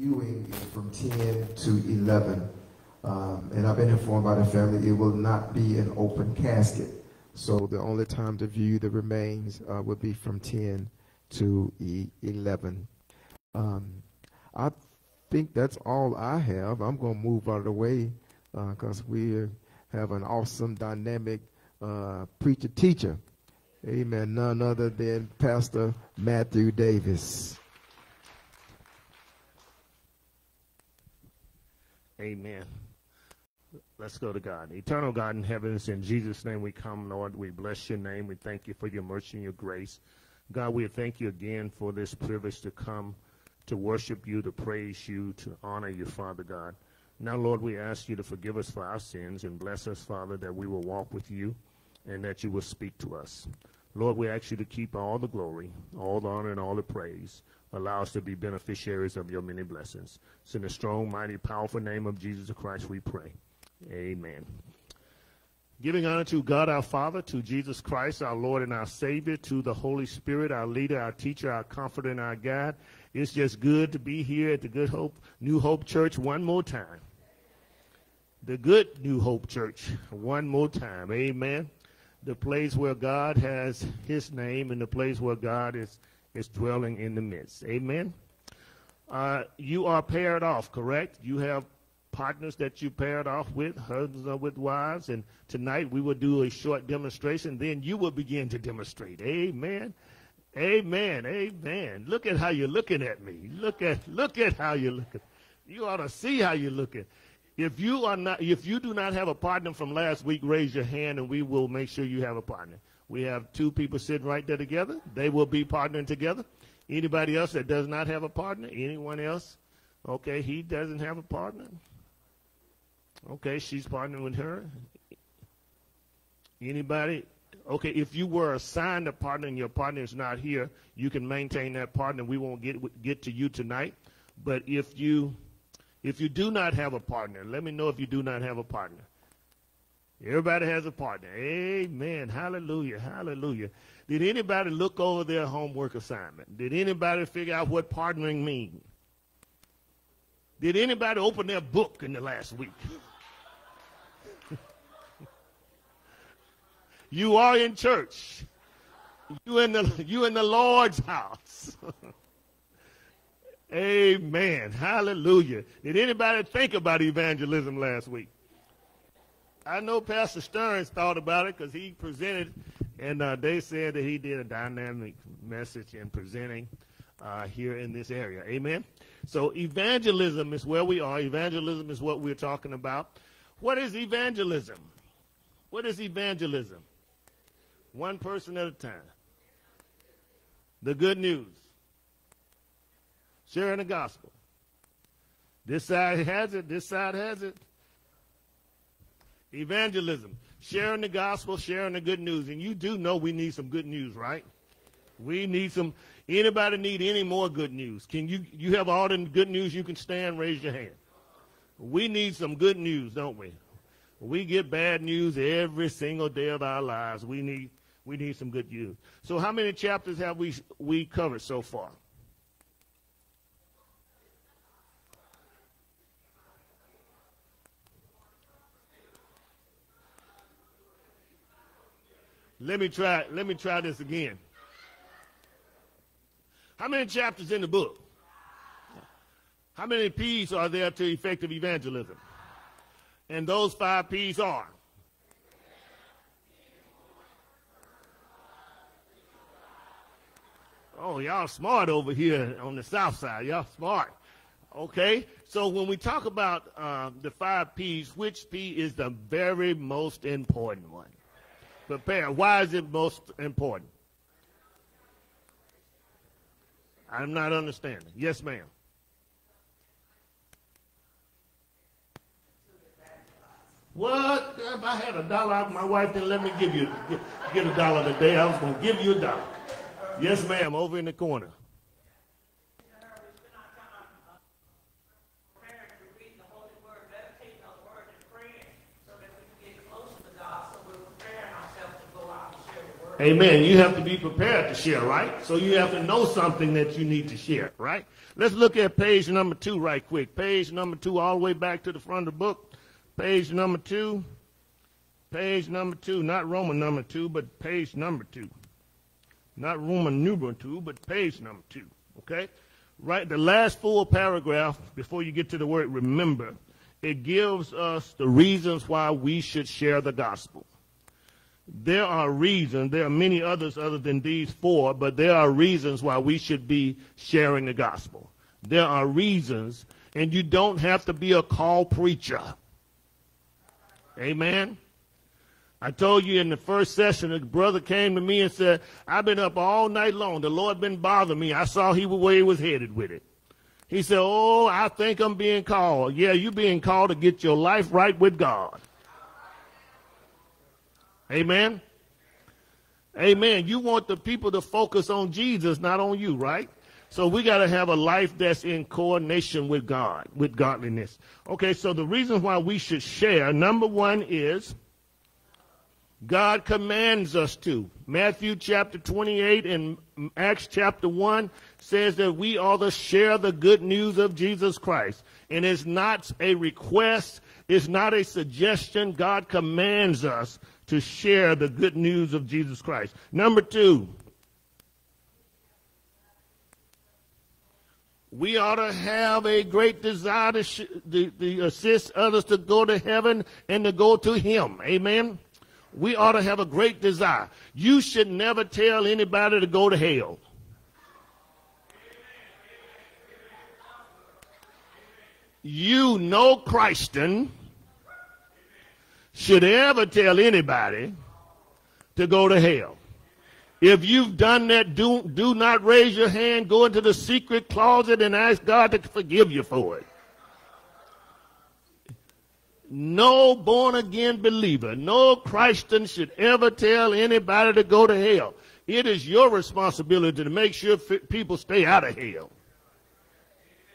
viewing is from 10 to 11. And I've been informed by the family it will not be an open casket. So the only time to view the remains would be from 10 to 11. I think that's all I have. I'm going to move out of the way because we have an awesome, dynamic preacher-teacher. Amen. None other than Pastor Matthew Davis. Amen. Let's go to God. Eternal God in heaven, it's in Jesus' name we come, Lord. We bless your name. We thank you for your mercy and your grace. God, we thank you again for this privilege to come to worship you, to praise you, to honor you, Father God. Now, Lord, we ask you to forgive us for our sins and bless us, Father, that we will walk with you and that you will speak to us. Lord, we ask you to keep all the glory, all the honor, and all the praise. Allow us to be beneficiaries of your many blessings. It's in the strong, mighty, powerful name of Jesus Christ we pray. Amen. Giving honor to God our Father, to Jesus Christ, our Lord and our Savior, to the Holy Spirit, our leader, our teacher, our comforter, and our guide. It's just good to be here at the Good Hope New Hope Church one more time. The Good New Hope Church one more time. Amen. The place where God has his name and the place where God is dwelling in the midst. Amen. You are paired off, correct? You have partners that you paired off with, husbands or with wives, and tonight we will do a short demonstration. Then you will begin to demonstrate. Amen. Amen. Amen. Look at how you're looking at me. Look at how you're looking. You ought to see how you're looking. If you do not have a partner from last week, raise your hand and we will make sure you have a partner. We have two people sitting right there together. They will be partnering together. Anybody else that does not have a partner? Anyone else? Okay, he doesn't have a partner. Okay, she's partnering with her. Anybody? Okay, if you were assigned a partner and your partner is not here, you can maintain that partner. We won't get to you tonight. But if you do not have a partner, let me know if you do not have a partner. Everybody has a partner. Amen. Hallelujah. Hallelujah. Did anybody look over their homework assignment? Did anybody figure out what partnering means? Did anybody open their book in the last week? You are in church. You in the Lord's house. Amen. Hallelujah. Did anybody think about evangelism last week? I know Pastor Stearns thought about it because he presented, and they said that he did a dynamic message in presenting here in this area. Amen. So evangelism is where we are. Evangelism is what we're talking about. What is evangelism? What is evangelism? One person at a time. The good news. Sharing the gospel. This side has it. This side has it. Evangelism, sharing the gospel, sharing the good news. And you do know we need some good news, right? We need some. Anybody need any more good news? Can you have all the good news you can stand? Raise your hand. We need some good news, don't we? We get bad news every single day of our lives. We need some good news. So how many chapters have we covered so far? Let me try this again. How many chapters in the book? How many P's are there to effective evangelism? And those 5 P's are. Oh, y'all smart over here on the south side. Y'all smart. Okay. So when we talk about the 5 P's, which P is the very most important one? Prepare. Why is it most important? I'm not understanding. Yes, ma'am. What? If I had $1, my wife didn't let me give you get $1 today. I was going to give you $1. Yes, ma'am. Over in the corner. Amen. You have to be prepared to share, right? So you have to know something that you need to share, right? Let's look at page number 2 right quick. Page number 2 all the way back to the front of the book. Page number 2. Page number 2. Not Roman number 2, but page number 2. Not Roman numeral 2, but page number 2. Okay? Right, the last full paragraph before you get to the word remember, it gives us the reasons why we should share the gospel. There are reasons, there are many others other than these 4, but there are reasons why we should be sharing the gospel. There are reasons, and you don't have to be a call preacher. Amen. I told you in the first session, a brother came to me and said, I've been up all night long. The Lord been bothering me. I saw where he was headed with it. He said, oh, I think I'm being called. Yeah, you're being called to get your life right with God. Amen? Amen. You want the people to focus on Jesus, not on you, right? So we got to have a life that's in coordination with God, with godliness. Okay, so the reason why we should share, number 1 is God commands us to. Matthew chapter 28 and Acts chapter 1 says that we ought to share the good news of Jesus Christ. And it's not a request. It's not a suggestion. God commands us to share the good news of Jesus Christ. Number 2, we ought to have a great desire to assist others to go to heaven and to go to him. Amen? We ought to have a great desire. You should never tell anybody to go to hell. You know Christian should ever tell anybody to go to hell. If you've done that, do not raise your hand. Go into the secret closet and ask God to forgive you for it. No born-again believer, no Christian should ever tell anybody to go to hell. It is your responsibility to make sure people stay out of hell.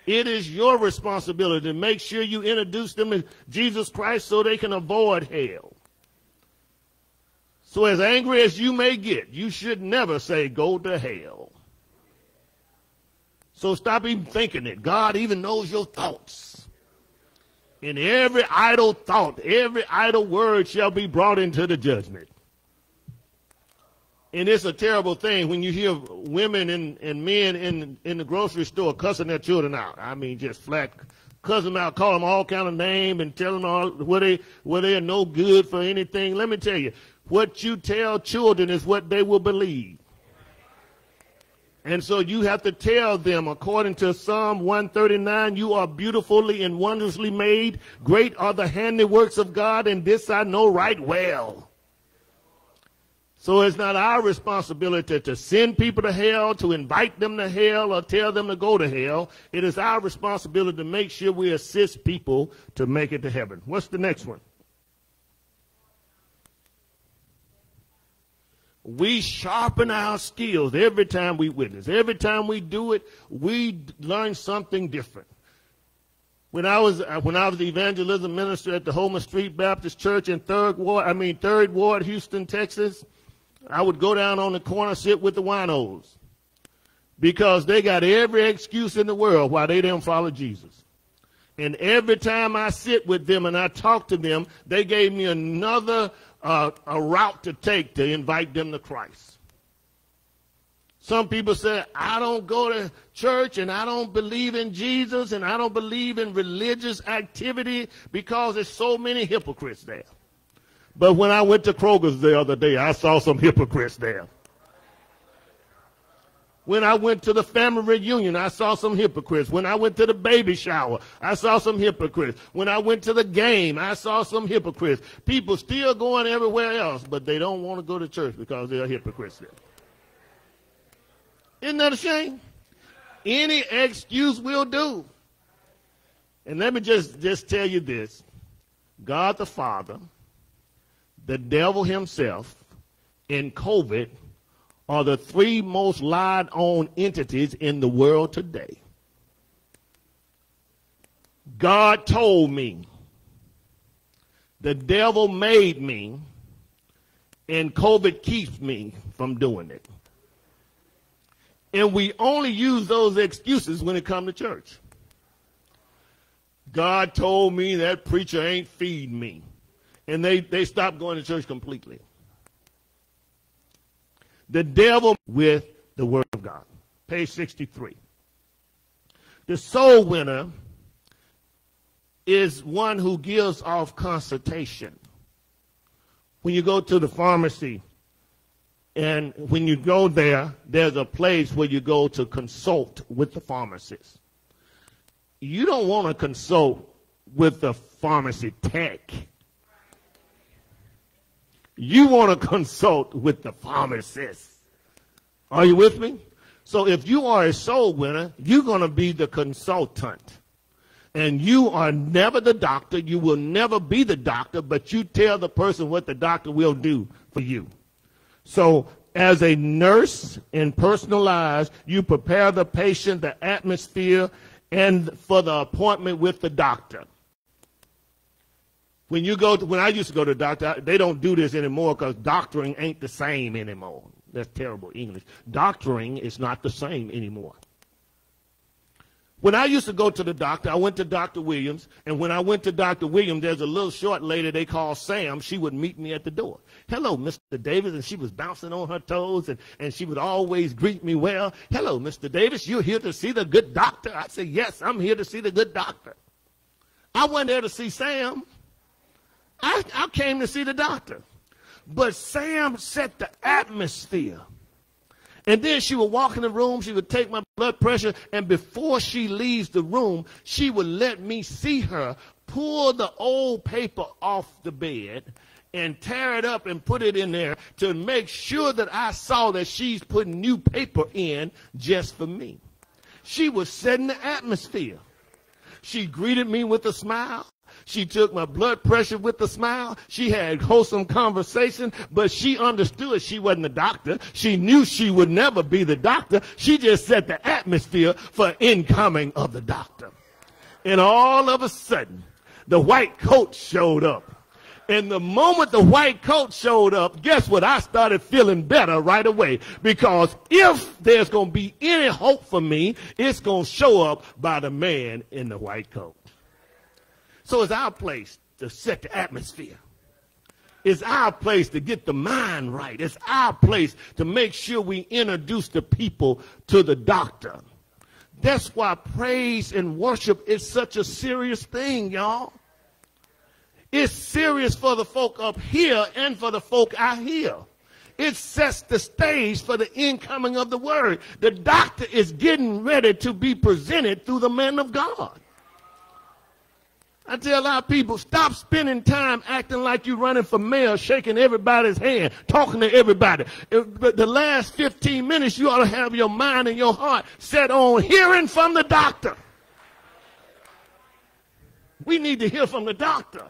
It is your responsibility to make sure you introduce them to Jesus Christ so they can avoid hell. So as angry as you may get, you should never say, go to hell. So stop even thinking it. God even knows your thoughts. And every idle thought, every idle word shall be brought into the judgment. And it's a terrible thing when you hear women and men in the grocery store cussing their children out. I mean, just flat cuss them out, call them all kind of names and tell them all where they are no good for anything. Let me tell you, what you tell children is what they will believe. And so you have to tell them, according to Psalm 139, you are beautifully and wondrously made. Great are the handiworks of God, and this I know right well. So it's not our responsibility to send people to hell, to invite them to hell, or tell them to go to hell. It is our responsibility to make sure we assist people to make it to heaven. What's the next one? We sharpen our skills every time we witness. Every time we do it, we learn something different. When I was the evangelism minister at the Homer Street Baptist Church in Third Ward, Houston, Texas, I would go down on the corner, sit with the winos, because they got every excuse in the world why they didn't follow Jesus. And every time I sit with them and I talk to them, they gave me another a route to take to invite them to Christ. Some people say, I don't go to church and I don't believe in Jesus and I don't believe in religious activity because there's so many hypocrites there. But when I went to Kroger's the other day, I saw some hypocrites there. When I went to the family reunion, I saw some hypocrites. When I went to the baby shower, I saw some hypocrites. When I went to the game, I saw some hypocrites. People still going everywhere else, but they don't want to go to church because they're hypocrites there. Isn't that a shame? Any excuse will do. And let me just tell you this. God the Father, the devil himself, and COVID are the 3 most lied on entities in the world today. God told me, the devil made me, and COVID keeps me from doing it. And we only use those excuses when it comes to church. God told me that preacher ain't feeding me. And they stopped going to church completely. The devil with the word of God. Page 63. The soul winner is one who gives off consultation. When you go to the pharmacy, and when you go there, there's a place where you go to consult with the pharmacist. You don't want to consult with the pharmacy tech. You want to consult with the pharmacist. Are you with me? So if you are a soul winner, you're going to be the consultant. And you are never the doctor. You will never be the doctor, but you tell the person what the doctor will do for you. So as a nurse in personal lives, you prepare the patient, the atmosphere, and for the appointment with the doctor. When I used to go to the doctor, they don't do this anymore because doctoring ain't the same anymore. That's terrible English. Doctoring is not the same anymore. When I used to go to the doctor, I went to Dr. Williams, and when I went to Dr. Williams, there's a little short lady they call Sam. She would meet me at the door. Hello, Mr. Davis, and she was bouncing on her toes, and she would always greet me well. Hello, Mr. Davis, you're here to see the good doctor? I said, yes, I'm here to see the good doctor. I wasn't there to see Sam. I came to see the doctor. But Sam set the atmosphere. And then she would walk in the room, she would take my blood pressure, and before she leaves the room, she would let me see her pull the old paper off the bed and tear it up and put it in there to make sure that I saw that she's putting new paper in just for me. She was setting the atmosphere. She greeted me with a smile. She took my blood pressure with a smile. She had wholesome conversation, but she understood she wasn't a doctor. She knew she would never be the doctor. She just set the atmosphere for incoming of the doctor. And all of a sudden, the white coat showed up. And the moment the white coat showed up, guess what? I started feeling better right away. Because if there's going to be any hope for me, it's going to show up by the man in the white coat. So it's our place to set the atmosphere. It's our place to get the mind right. It's our place to make sure we introduce the people to the doctor. That's why praise and worship is such a serious thing, y'all. It's serious for the folk up here and for the folk out here. It sets the stage for the incoming of the word. The doctor is getting ready to be presented through the man of God. I tell our people, stop spending time acting like you're running for mayor, shaking everybody's hand, talking to everybody. But the last 15 minutes, you ought to have your mind and your heart set on hearing from the doctor. We need to hear from the doctor.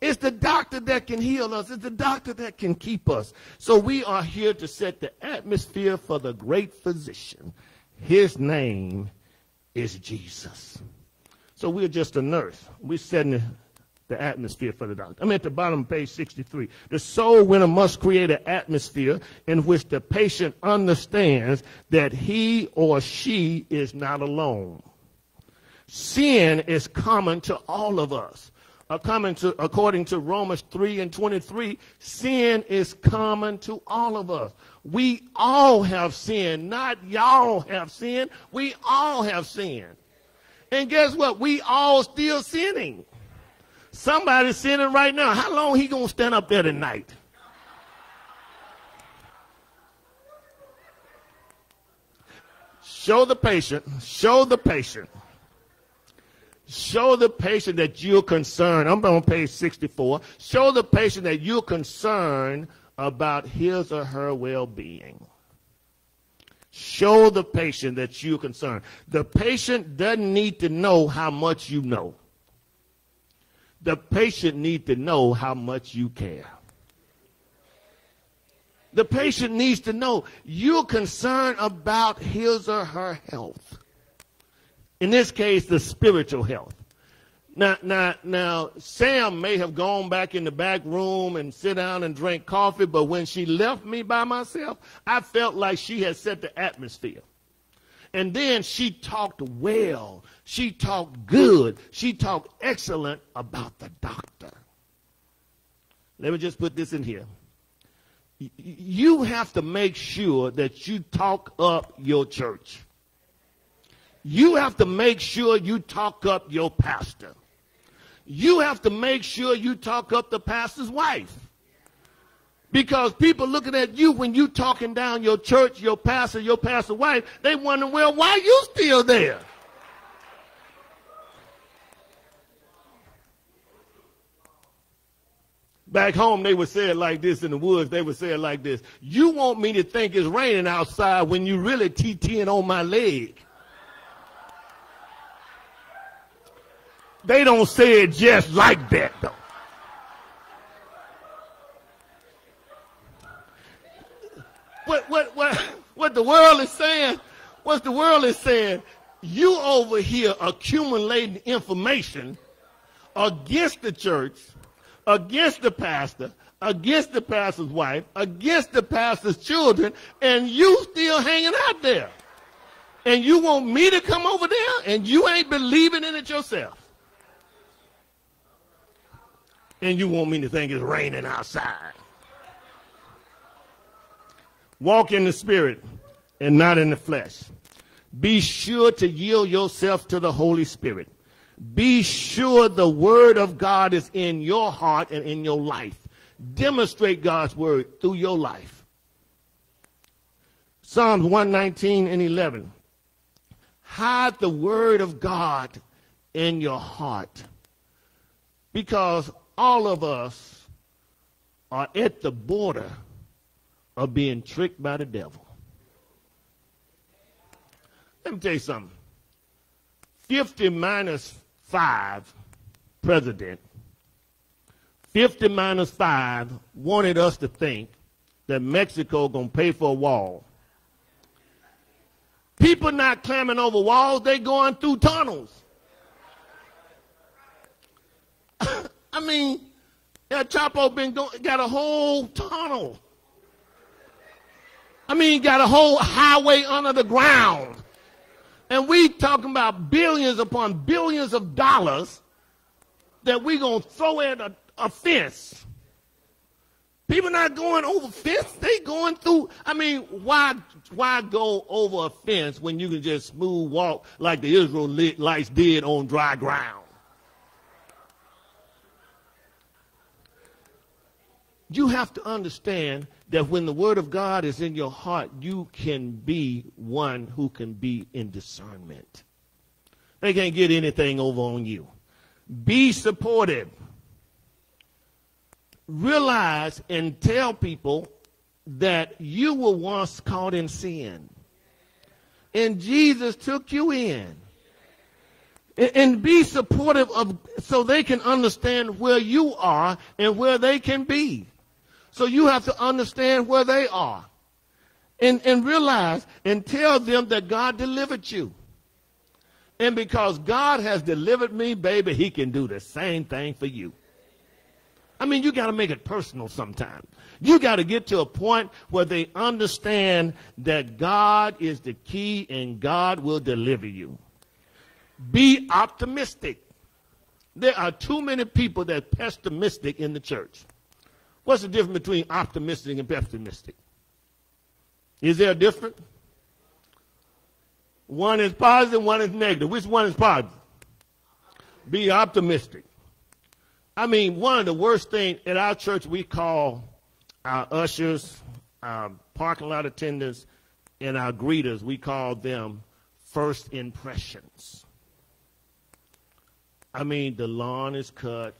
It's the doctor that can heal us. It's the doctor that can keep us. So we are here to set the atmosphere for the great physician. His name is Jesus. So we're just a nurse. We're setting the atmosphere for the doctor. I'm at the bottom of page 63. The soul winner must create an atmosphere in which the patient understands that he or she is not alone. Sin is common to all of us. According to Romans 3 and 23, sin is common to all of us. We all have sin. Not y'all have sin. We all have sin. And guess what? We all still sinning. Somebody's sinning right now. How long he going to stand up there tonight? Show the patient. Show the patient. Show the patient that you're concerned. I'm on page 64. Show the patient that you're concerned about his or her well-being. Show the patient that you're concerned. The patient doesn't need to know how much you know. The patient needs to know how much you care. The patient needs to know you're concerned about his or her health. In this case, the spiritual health. Now, Sam may have gone back in the back room and sit down and drink coffee, but when she left me by myself, I felt like she had set the atmosphere. And then she talked well. She talked good. She talked excellent about the doctor. Let me just put this in here. You have to make sure that you talk up your church. You have to make sure you talk up your pastor. You have to make sure you talk up the pastor's wife. Because people looking at you when you talking down your church, your pastor's wife, they wondering, well, why you still there? Back home, they would say it like this. In the woods, they would say it like this. You want me to think it's raining outside when you really TTing on my leg. They don't say it just like that, though. What the world is saying, you over here accumulating information against the church, against the pastor, against the pastor's wife, against the pastor's children, and you still hanging out there. And you want me to come over there, and you ain't believing in it yourself. And you want me to think it's raining outside. Walk in the spirit and not in the flesh. Be sure to yield yourself to the Holy Spirit. Be sure the word of God is in your heart and in your life. Demonstrate God's word through your life. Psalms 119 and 11. Hide the word of God in your heart. Because all of us are at the border of being tricked by the devil. Let me tell you something. 50-5 president, 50-5 wanted us to think that Mexico going to pay for a wall. People not climbing over walls, they going through tunnels. I mean, that Chapo got a whole tunnel. I mean, got a whole highway under the ground. And we talking about billions upon billions of dollars that we going to throw at a fence. People not going over fence. They going through. I mean, why go over a fence when you can just smooth walk like the Israelites did on dry ground? You have to understand that when the word of God is in your heart, you can be one who can be in discernment. They can't get anything over on you. Be supportive. Realize and tell people that you were once caught in sin. And Jesus took you in. And be supportive of so they can understand where you are and where they can be. So you have to understand where they are and realize and tell them that God delivered you. And because God has delivered me, baby, he can do the same thing for you. I mean, you got to make it personal sometimes. You got to get to a point where they understand that God is the key and God will deliver you. Be optimistic. There are too many people that are pessimistic in the church. What's the difference between optimistic and pessimistic? Is there a difference? One is positive, one is negative. Which one is positive? Be optimistic. I mean, one of the worst things at our church, we call our ushers, our parking lot attendants, and our greeters, we call them first impressions. I mean, the lawn is cut,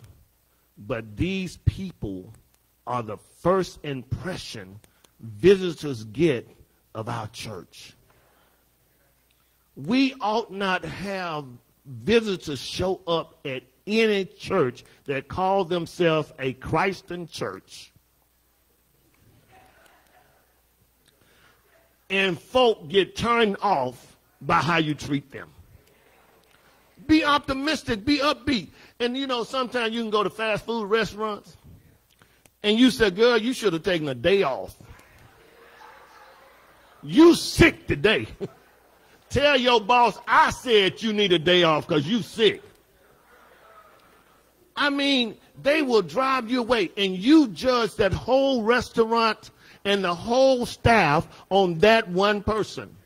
but these people are the first impression visitors get of our church. We ought not have visitors show up at any church that call themselves a Christian church. And folk get turned off by how you treat them. Be optimistic. Be upbeat. And, you know, sometimes you can go to fast food restaurants and you say, girl, you should have taken a day off. You sick today. Tell your boss, I said you need a day off because you sick. I mean, they will drive you away, and you judge that whole restaurant and the whole staff on that one person.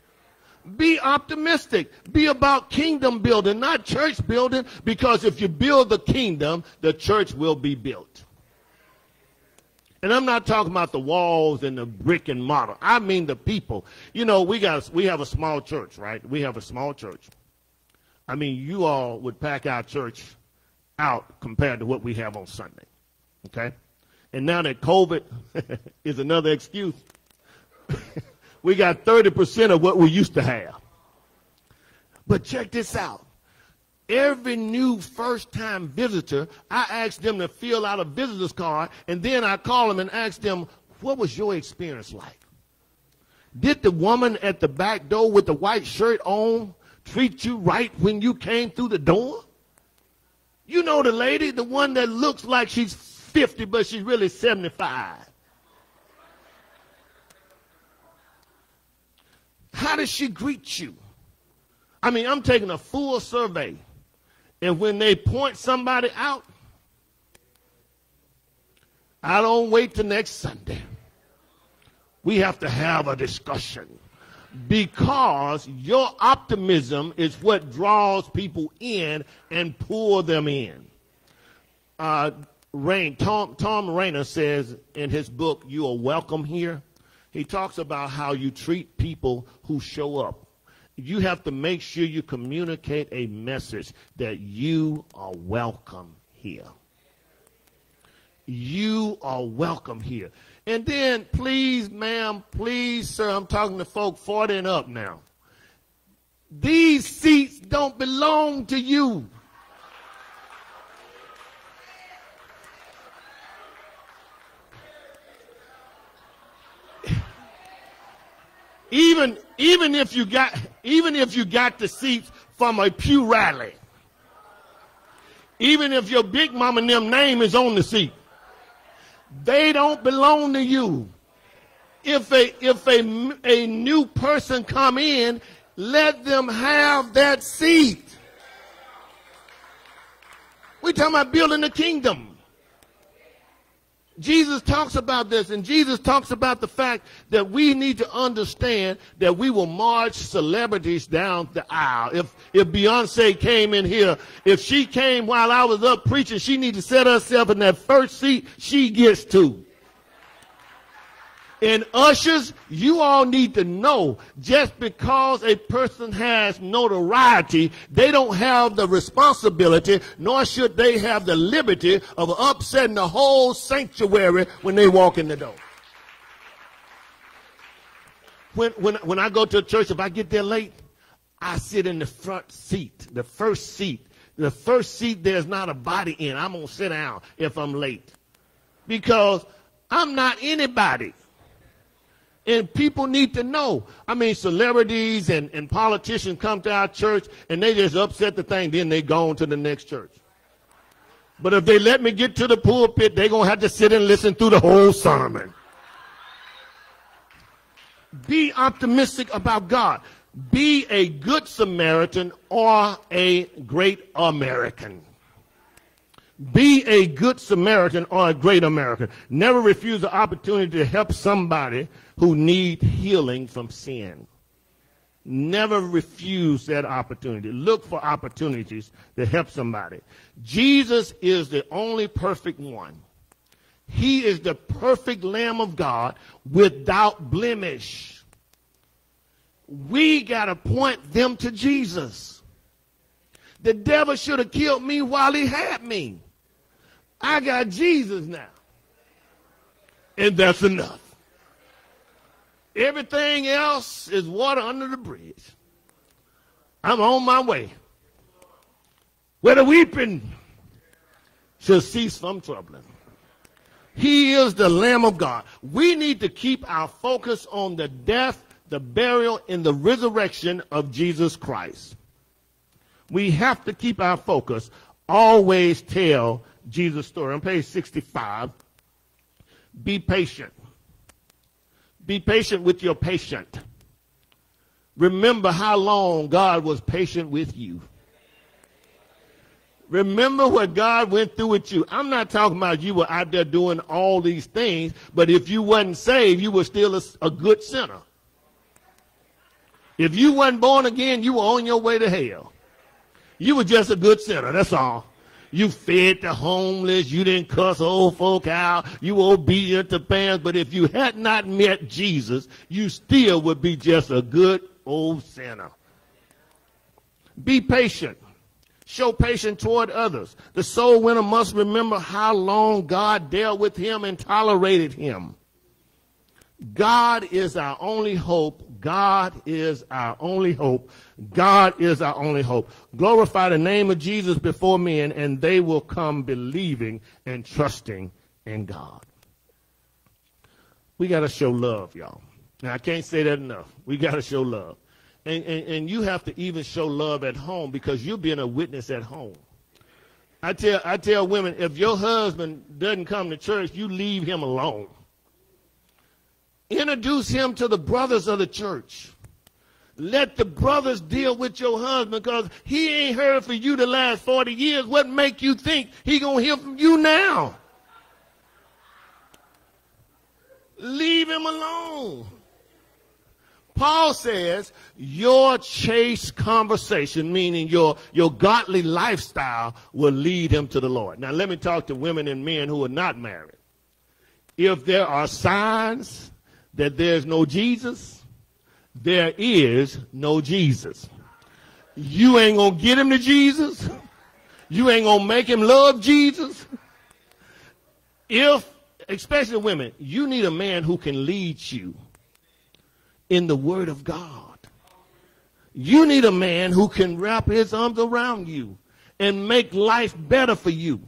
Be optimistic. Be about kingdom building, not church building, because if you build the kingdom, the church will be built. And I'm not talking about the walls and the brick and mortar. I mean the people. You know, we have a small church, right? We have a small church. I mean, you all would pack our church out compared to what we have on Sunday, okay? And now that COVID is another excuse, we got 30% of what we used to have. But check this out. Every new first-time visitor, I ask them to fill out a visitor's card, and then I call them and ask them, what was your experience like? Did the woman at the back door with the white shirt on treat you right when you came through the door? You know the lady, the one that looks like she's 50, but she's really 75. How does she greet you? I mean, I'm taking a full survey. And when they point somebody out, I don't wait till next Sunday. We have to have a discussion because your optimism is what draws people in and pull them in. Tom Rainer says in his book, You Are Welcome Here, he talks about how you treat people who show up. You have to make sure you communicate a message that you are welcome here. You are welcome here. And then, please, ma'am, please, sir, I'm talking to folk 40 and up now. These seats don't belong to you. Even if you got the seats from a pew rally, even if your big mama and them name is on the seat, they don't belong to you. If a new person come in, let them have that seat. We're talking about building the kingdom. Jesus talks about this, and Jesus talks about the fact that we need to understand that we will march celebrities down the aisle. If Beyoncé came in here, if she came while I was up preaching, she need to set herself in that first seat she gets to. And ushers, you all need to know, just because a person has notoriety, they don't have the responsibility, nor should they have the liberty of upsetting the whole sanctuary when they walk in the door. When I go to a church, if I get there late, I sit in the front seat, the first seat. The first seat there's not a body in. I'm going to sit down if I'm late because I'm not anybody. And people need to know. I mean, celebrities and politicians come to our church and they just upset the thing. Then they go on to the next church. But if they let me get to the pulpit, they're going to have to sit and listen through the whole sermon. Be optimistic about God. Be a good Samaritan or a great American. Be a good Samaritan or a great American. Never refuse the opportunity to help somebody who needs healing from sin. Never refuse that opportunity. Look for opportunities to help somebody. Jesus is the only perfect one. He is the perfect Lamb of God without blemish. We got to point them to Jesus. The devil should have killed me while he had me. I got Jesus now. And that's enough. Everything else is water under the bridge. I'm on my way. Where the weeping shall cease from troubling. He is the Lamb of God. We need to keep our focus on the death, the burial, and the resurrection of Jesus Christ. We have to keep our focus. Always tell Jesus' story. On page 65, be patient. Be patient with your patient. Remember how long God was patient with you. Remember what God went through with you. I'm not talking about you were out there doing all these things, but if you wasn't saved, you were still a good sinner. If you wasn't born again, you were on your way to hell. You were just a good sinner, that's all. You fed the homeless, you didn't cuss old folk out, you were obedient to parents, but if you had not met Jesus, you still would be just a good old sinner. Be patient. Show patience toward others. The soul winner must remember how long God dealt with him and tolerated him. God is our only hope. God is our only hope. God is our only hope. Glorify the name of Jesus before men, and they will come believing and trusting in God. We got to show love, y'all. Now, I can't say that enough. We got to show love. And you have to even show love at home, because you're being a witness at home. I tell women, if your husband doesn't come to church, you leave him alone. Introduce him to the brothers of the church. Let the brothers deal with your husband, because he ain't heard from you the last 40 years. What make you think he going to hear from you now? Leave him alone. Paul says your chaste conversation, meaning your godly lifestyle, will lead him to the Lord. Now, let me talk to women and men who are not married. If there are signs that there's no Jesus, there is no Jesus. You ain't going to get him to Jesus. You ain't going to make him love Jesus. If, especially women, you need a man who can lead you in the word of God. You need a man who can wrap his arms around you and make life better for you.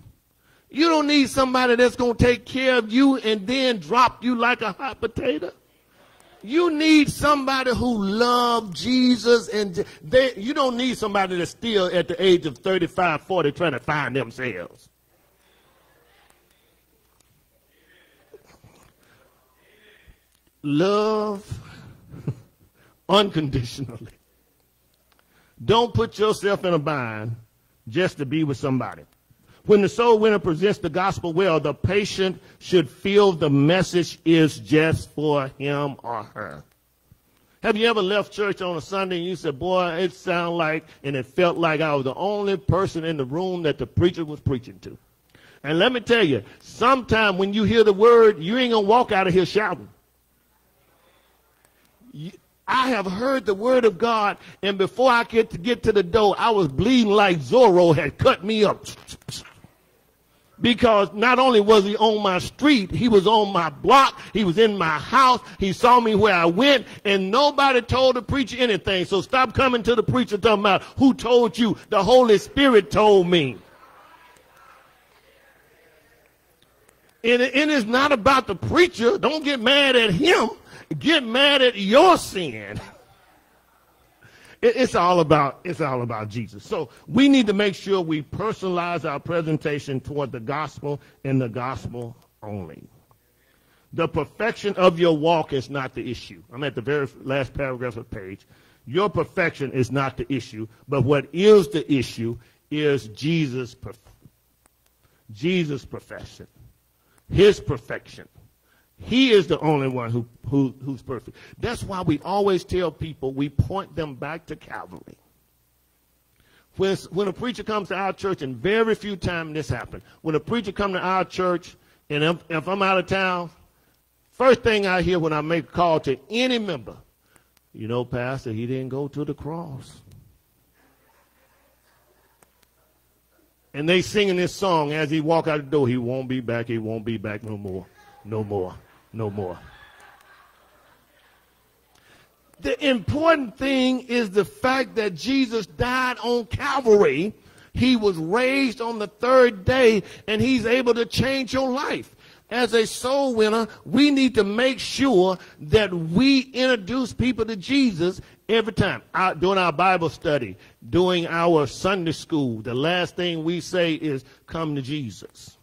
You don't need somebody that's going to take care of you and then drop you like a hot potato. You need somebody who loves Jesus, and you don't need somebody that's still at the age of 35, 40 trying to find themselves. Love unconditionally. Don't put yourself in a bind just to be with somebody. When the soul winner presents the gospel well, the patient should feel the message is just for him or her. Have you ever left church on a Sunday and you said, boy, it sounded like and it felt like I was the only person in the room that the preacher was preaching to? And let me tell you, sometime when you hear the word, you ain't going to walk out of here shouting. I have heard the word of God, and before I get to the door, I was bleeding like Zorro had cut me up. Because not only was he on my street, he was on my block, he was in my house, he saw me where I went, and nobody told the preacher anything. So stop coming to the preacher talking about who told you. The Holy Spirit told me. And it's not about the preacher. Don't get mad at him. Get mad at your sin. It's all about Jesus. So we need to make sure we personalize our presentation toward the gospel and the gospel only. The perfection of your walk is not the issue. I'm at the very last paragraph of the page. Your perfection is not the issue, but what is the issue is Jesus' perfection, his perfection. He is the only one who's perfect. That's why we always tell people, we point them back to Calvary. When a preacher comes to our church, and very few times this happens, when a preacher comes to our church, and if I'm out of town, first thing I hear when I make a call to any member, you know, Pastor, he didn't go to the cross. And they singing this song as he walk out the door, he won't be back no more, no more. No more. The important thing is the fact that Jesus died on Calvary. He was raised on the third day, and he's able to change your life. As a soul winner, we need to make sure that we introduce people to Jesus Every time, during our Bible study, during our Sunday school, the last thing we say is, come to Jesus.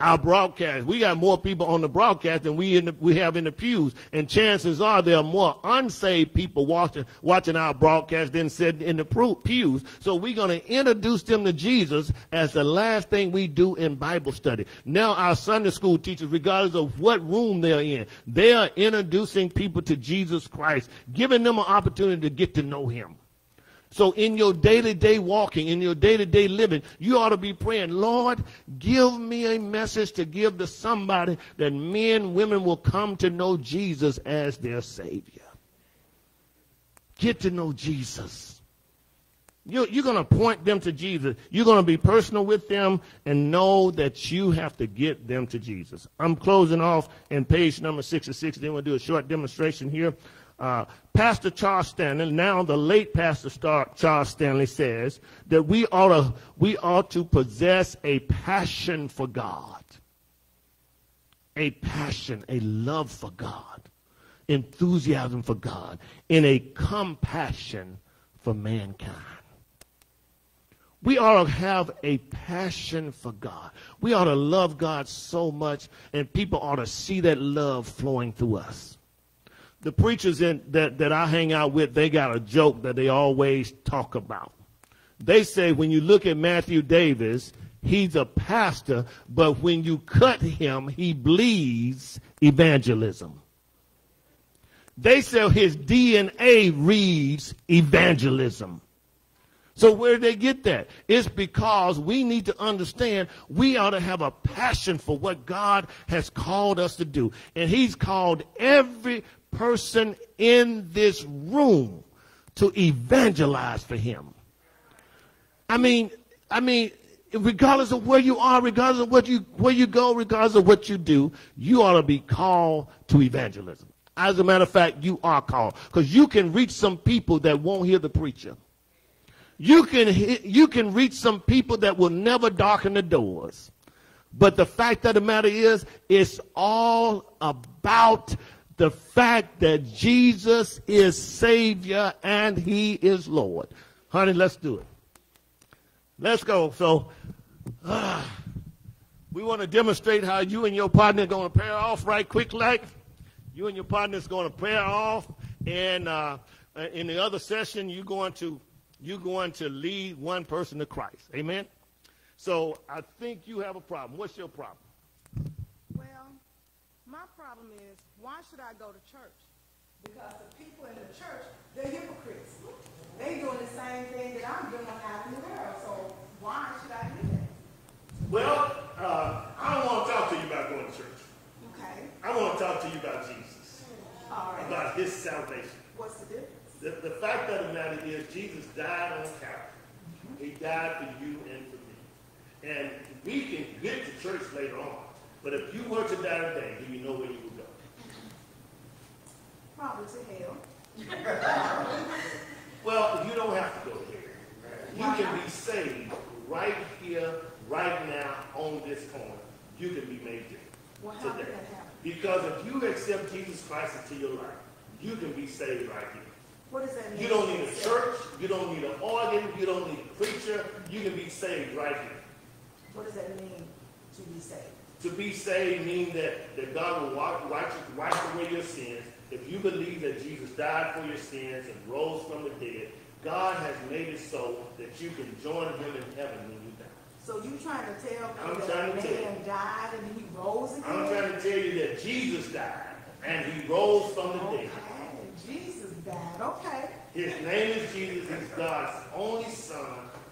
Our broadcast, we got more people on the broadcast than we have in the pews. And chances are there are more unsaved people watching our broadcast than sitting in the pews. So we're going to introduce them to Jesus as the last thing we do in Bible study. Now our Sunday school teachers, regardless of what room they're in, they are introducing people to Jesus Christ, giving them an opportunity to get to know him. So in your day-to-day walking, in your day-to-day living, you ought to be praying, Lord, give me a message to give to somebody that men and women will come to know Jesus as their Savior. Get to know Jesus. You're going to point them to Jesus. You're going to be personal with them and know that you have to get them to Jesus. I'm closing off in page number 66. Then we'll do a short demonstration here. Pastor Charles Stanley, now the late Pastor Charles Stanley, says that we ought to possess a passion for God, a passion, a love for God, enthusiasm for God, and a compassion for mankind. We ought to have a passion for God. We ought to love God so much, and people ought to see that love flowing through us. The preachers that I hang out with, they got a joke that they always talk about. They say when you look at Matthew Davis, he's a pastor, but when you cut him, he bleeds evangelism. They say his DNA reads evangelism. So where did they get that? It's because we need to understand we ought to have a passion for what God has called us to do. And he's called every person in this room to evangelize for him. I mean, regardless of where you are, regardless of where you go, regardless of what you do, you ought to be called to evangelism. As a matter of fact, you are called, because you can reach some people that won't hear the preacher. You can reach some people that will never darken the doors. But the fact of the matter is, it's all about the fact that Jesus is Savior and he is Lord. Honey, let's do it. Let's go. So we want to demonstrate how you and your partner are going to pair off right quick like. You and your partner is going to pair off. And in the other session, you're going to lead one person to Christ. Amen? So I think you have a problem. What's your problem? Well, my problem is, why should I go to church? Because the people in the church, they're hypocrites. They're doing the same thing that I'm doing out in the world. So why should I do that? Well, I don't want to talk to you about going to church. Okay. I want to talk to you about Jesus. All right. About his salvation. What's the difference? The fact of the matter is, Jesus died on Calvary. He died for you and for me. And we can get to church later on. But if you were to die today, do you know where you would go? Probably to hell. Well, you don't have to go to hell. You can be saved right here, right now, on this corner. You can be made different today. Because if you accept Jesus Christ into your life, you can be saved right here. What does that mean? You don't need a church. You don't need an organ. You don't need a preacher. You can be saved right here. What does that mean, to be saved? To be saved means that God will wipe away your sins. If you believe that Jesus died for your sins and rose from the dead, God has made it so that you can join him in heaven when you die. So you're trying to tell me that man died and he rose again? I'm trying to tell you that Jesus died and he rose from the dead. Jesus died, okay. His name is Jesus. He's God's only son,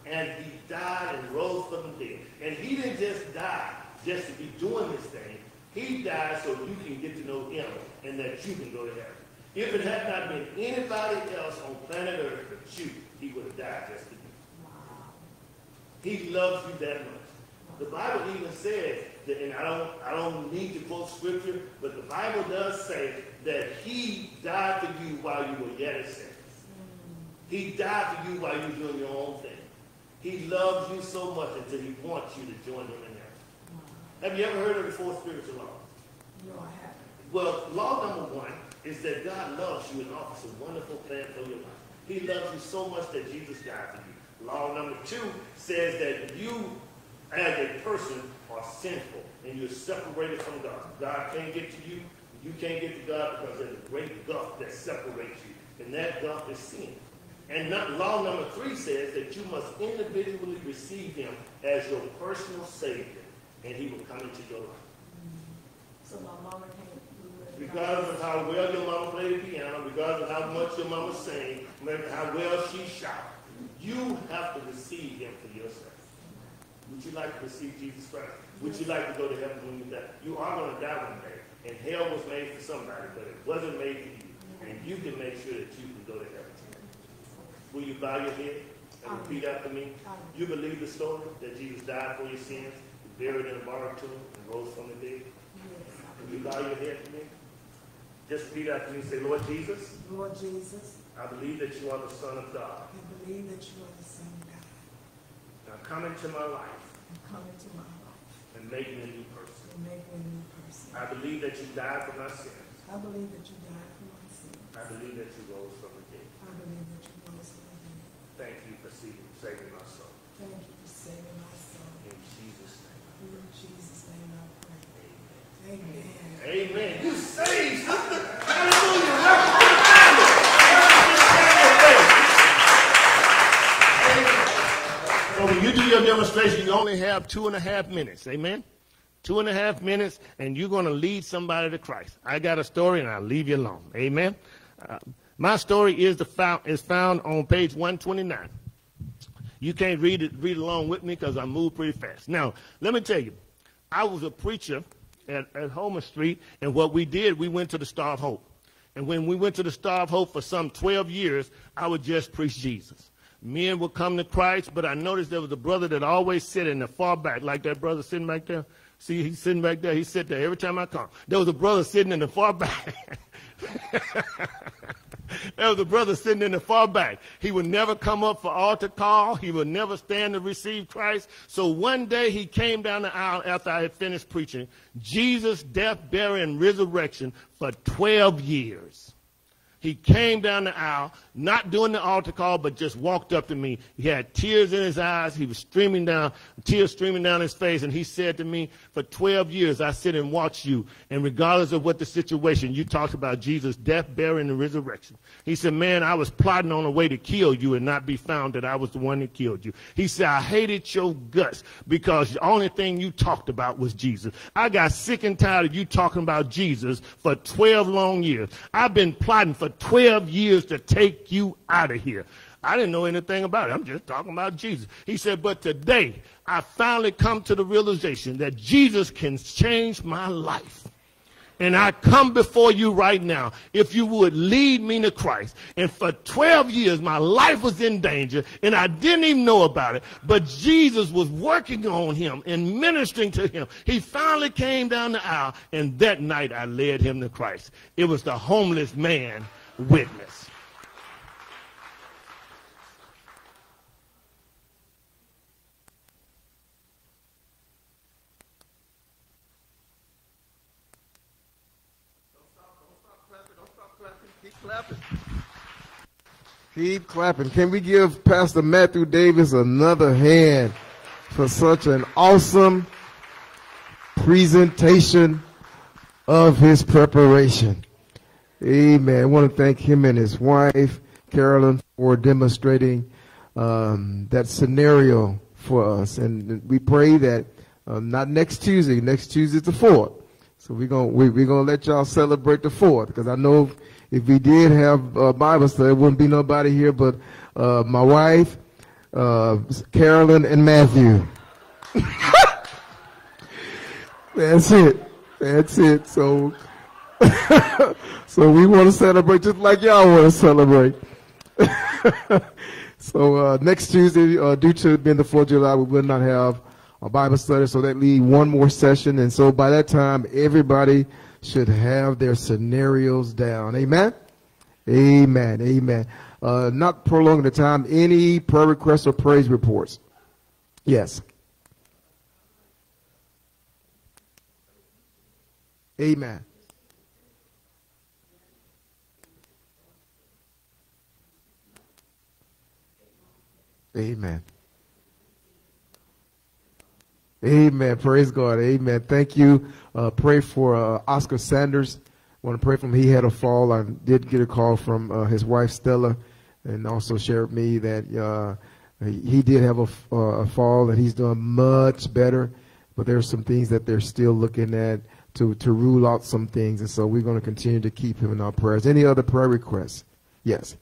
and he died and rose from the dead. And he didn't just die just to be doing this thing. He died so you can get to know him and that you can go to heaven. If it had not been anybody else on planet Earth but you, he would have died just to you. Wow. He loves you that much. The Bible even says that, and I don't need to quote scripture, but the Bible does say that he died for you while you were yet a sinner. He died for you while you were doing your own thing. He loves you so much until he wants you to join him in heaven. Have you ever heard of the four spiritual laws? No, I haven't. Well, law number 1 is that God loves you and offers a wonderful plan for your life. He loves you so much that Jesus died for you. Law number 2 says that you as a person are sinful and you're separated from God. God can't get to you. You can't get to God because there's a great gulf that separates you. And that gulf is sin. And law number 3 says that you must individually receive him as your personal Savior, and he will come into your life. So my mama can't do it. Regardless of how well your mama played the piano, regardless of how much your mama sang, no matter how well she shot, you have to receive him for yourself. Would you like to receive Jesus Christ? Would you like to go to heaven when you die? You are going to die one day. And hell was made for somebody, but it wasn't made for you. And you can make sure that you can go to heaven. Will you bow your head and repeat after me? You believe the story that Jesus died for your sins, buried in a borrowed tomb, and rose from the dead? Yes. Will you bow your head to me? Just repeat after me. Say, Lord Jesus. Lord Jesus. I believe that you are the Son of God. I believe that you are the Son of God. Now come into my life. Come into my life. And make me a new person. And make me a new person. I believe that you died for my sins. I believe that you died for my sins. I believe that you rose from the dead. I believe that you rose from the dead. Thank you for saving my soul. Thank you for saving my soul. In Jesus' name. In Jesus' name I pray. Amen. Amen. Amen. You saved, sister. Hallelujah. So when you do your demonstration, you only have 2.5 minutes. Amen? 2.5 minutes, and you're going to lead somebody to Christ. I got a story, and I'll leave you alone. Amen? My story is found on page 129. You can't read along with me because I move pretty fast. Now, let me tell you, I was a preacher at Homer Street, and what we did, we went to the Star of Hope. And when we went to the Star of Hope for some 12 years, I would just preach Jesus. Men would come to Christ, but I noticed there was a brother that always sat in the far back, like that brother sitting back there. See, he's sitting back there. He sat there every time I come. There was a brother sitting in the far back. There was a brother sitting in the far back. He would never come up for altar call. He would never stand to receive Christ. So one day he came down the aisle after I had finished preaching Jesus' death, burial, and resurrection for 12 years. He came down the aisle, not doing the altar call, but just walked up to me. He had tears in his eyes. He was tears streaming down his face. And he said to me, for 12 years, I sit and watch you. And regardless of what the situation, you talked about Jesus' death, burial, and resurrection. He said, man, I was plotting on a way to kill you and not be found that I was the one that killed you. He said, I hated your guts because the only thing you talked about was Jesus. I got sick and tired of you talking about Jesus for 12 long years. I've been plotting for 12 years to take you out of here. I didn't know anything about it. I'm just talking about Jesus. He said, but today I finally come to the realization that Jesus can change my life. And I come before you right now, if you would lead me to Christ. And for 12 years, my life was in danger, and I didn't even know about it. But Jesus was working on him and ministering to him. He finally came down the aisle, and that night I led him to Christ. It was the homeless man witness. Keep clapping. Can we give Pastor Matthew Davis another hand for such an awesome presentation of his preparation? Amen. I want to thank him and his wife, Carolyn, for demonstrating that scenario for us. And we pray that not next Tuesday. Next Tuesday is the 4th. So we're gonna let y'all celebrate the 4th, because I know if we did have a Bible study, there wouldn't be nobody here but my wife, Carolyn, and Matthew. That's it. That's it. So, so we want to celebrate just like y'all want to celebrate. So next Tuesday, due to being the 4th of July, we will not have a Bible study, so that leaves one more session. And so by that time, everybody should have their scenarios down. Amen? Amen. Amen. Not prolonging the time, any prayer requests or praise reports? Yes. Amen. Amen. Amen. Praise God. Amen. Thank you. Pray for Oscar Sanders. I want to pray for him. He had a fall. I did get a call from his wife, Stella, and also shared with me that he did have a fall, and he's doing much better. But there are some things that they're still looking at to rule out some things. And so we're going to continue to keep him in our prayers. Any other prayer requests? Yes.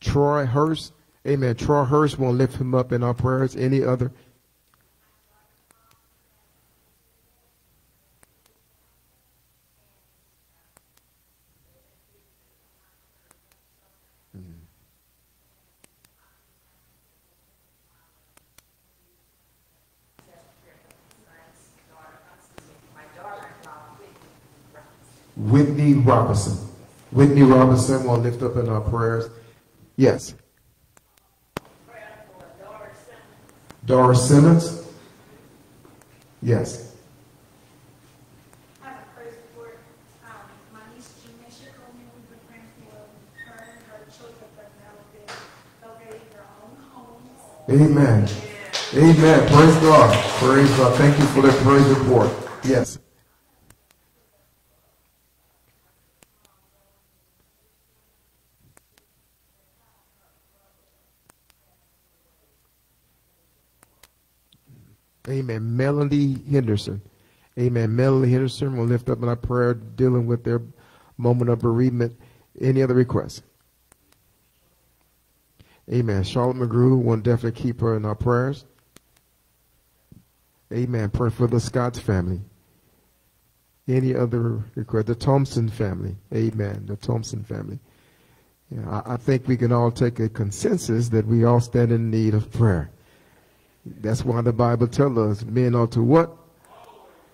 Troy Hurst. Amen. Troy Hurst, will lift him up in our prayers. Any other? Whitney Robinson. Whitney Robinson, will lift up in our prayers. Yes. Prayer for Dora Simmons. Dora Simmons. Yes. I have a prayer for my niece Gina. She told me we've been praying for her and her children, but now they're in their own homes. Amen. Yeah. Amen. Praise God. Praise God. Thank you for that praise report. Yes. Amen. Melanie Henderson. Amen. Melanie Henderson, will lift up in our prayer dealing with their moment of bereavement. Any other requests? Amen. Charlotte McGrew, will definitely keep her in our prayers. Amen. Pray for the Scott's family. Any other requests? The Thompson family. Amen. The Thompson family. Yeah, I think we can all take a consensus that we all stand in need of prayer. That's why the Bible tells us men ought to what?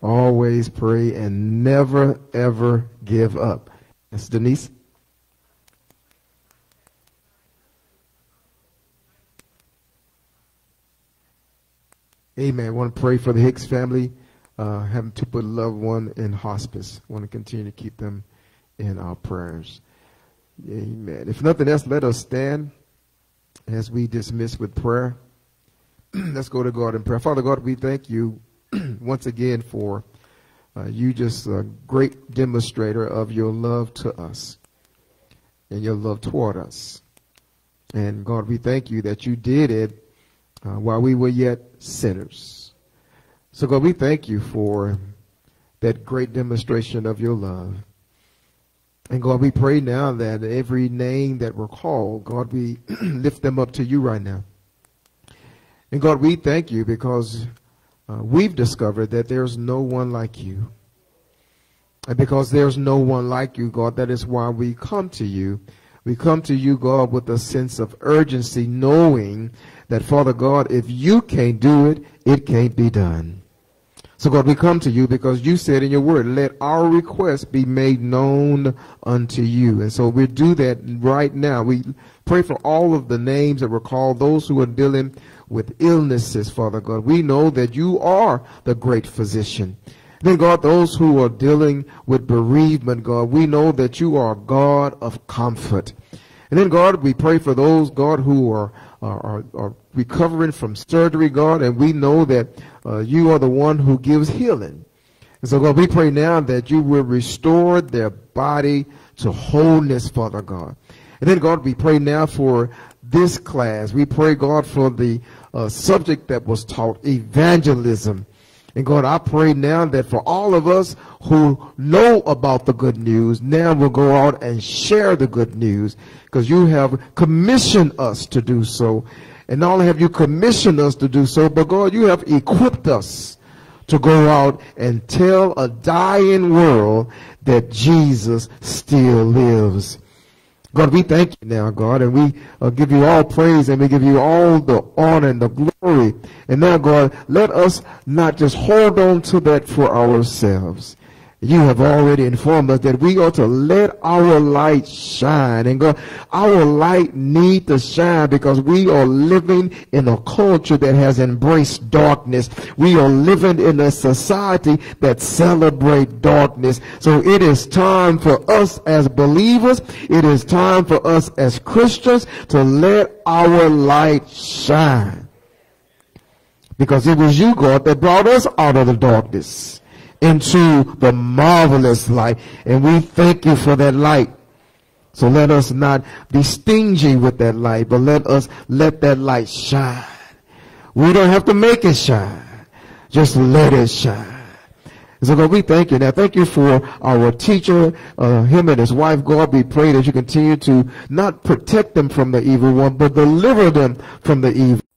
Always pray and never, ever give up. That's Denise. Amen. I want to pray for the Hicks family, having to put a loved one in hospice. I want to continue to keep them in our prayers. Amen. If nothing else, let us stand as we dismiss with prayer. Let's go to God in prayer. Father God, we thank you once again for you just a great demonstrator of your love to us and your love toward us. And God, we thank you that you did it while we were yet sinners. So God, we thank you for that great demonstration of your love. And God, we pray now that every name that we're called, God, we lift them up to you right now. And God, we thank you because we've discovered that there's no one like you. And because there's no one like you, God, that is why we come to you. We come to you, God, with a sense of urgency, knowing that, Father God, if you can't do it, it can't be done. So, God, we come to you because you said in your word, let our requests be made known unto you. And so we do that right now. We pray for all of the names that were called, those who are dealing with illnesses, Father God. We know that you are the great physician. Then, God, those who are dealing with bereavement, God, we know that you are God of comfort. And then, God, we pray for those, God, who are recovering from surgery, God, and we know that you are the one who gives healing. And so, God, we pray now that you will restore their body to wholeness, Father God. And then, God, we pray now for this class. We pray, God, for the subject that was taught, evangelism. And God, I pray now that for all of us who know about the good news, now we'll go out and share the good news because you have commissioned us to do so. And not only have you commissioned us to do so, but God, you have equipped us to go out and tell a dying world that Jesus still lives. God, we thank you now, God, and we give you all praise and we give you all the honor and the glory. And now, God, let us not just hold on to that for ourselves. You have already informed us that we ought to let our light shine. And God, our light need to shine because we are living in a culture that has embraced darkness. We are living in a society that celebrates darkness. So it is time for us as believers, it is time for us as Christians to let our light shine. Because it was you, God, that brought us out of the darkness into the marvelous light, and we thank you for that light. So let us not be stingy with that light, but let us let that light shine. We don't have to make it shine, just let it shine. So God, we thank you. Now thank you for our teacher, him and his wife. God, we pray that you continue to not protect them from the evil one, but deliver them from the evil.